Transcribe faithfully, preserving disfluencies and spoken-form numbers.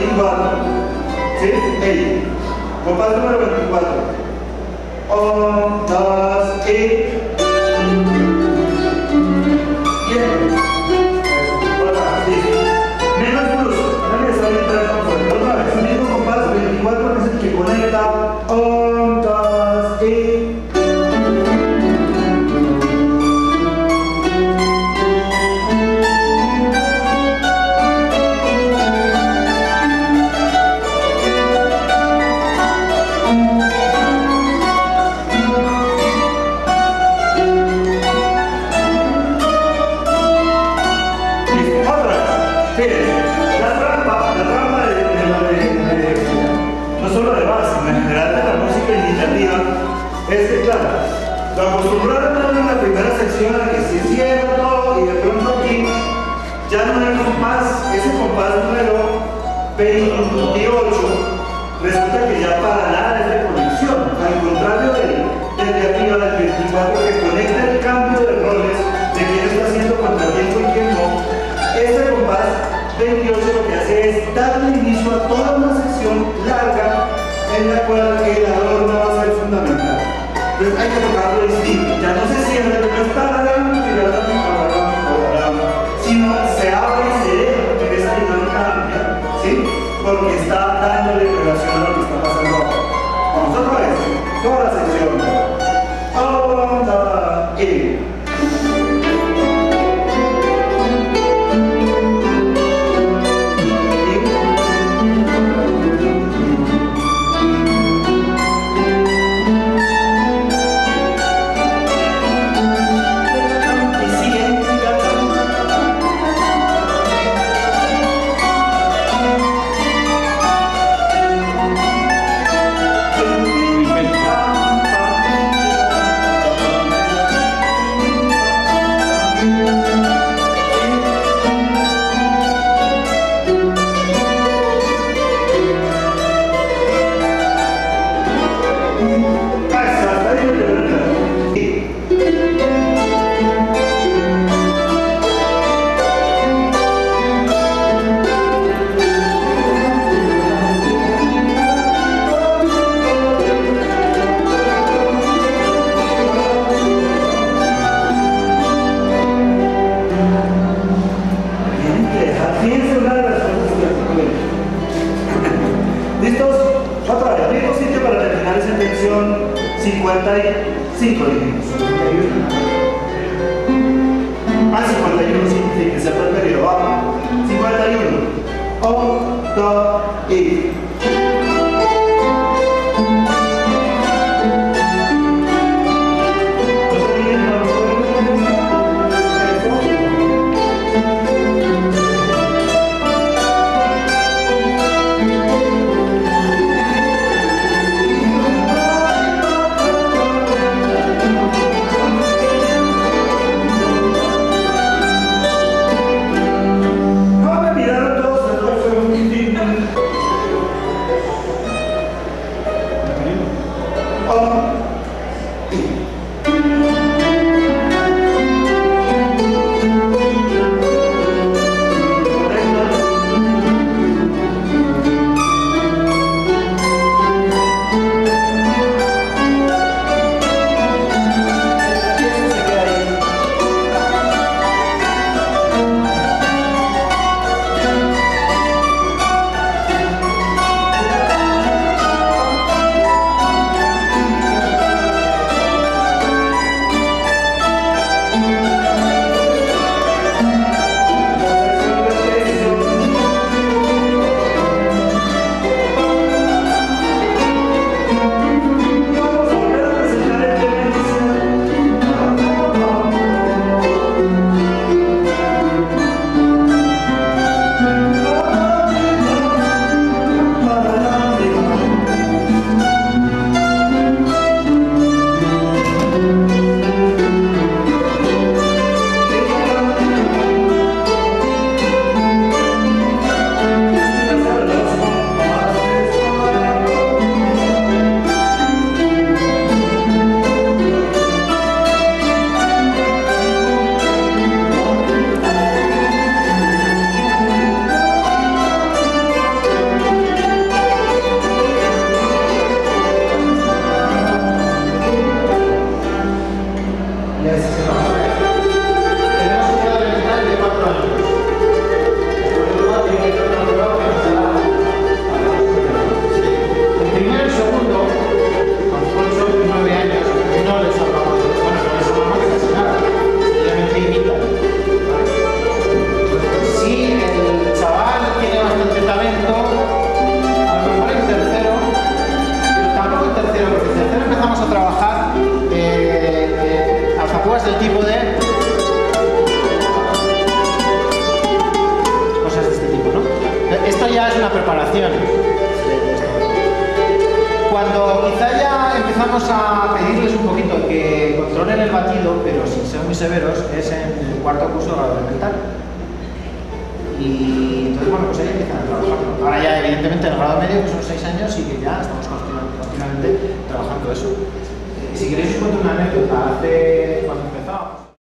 veinticuatro, ¿sí? Ahí. Compás número veinticuatro. uno, dos, y... Eso. Eh, si queréis os cuento una anécdota. Hace, cuando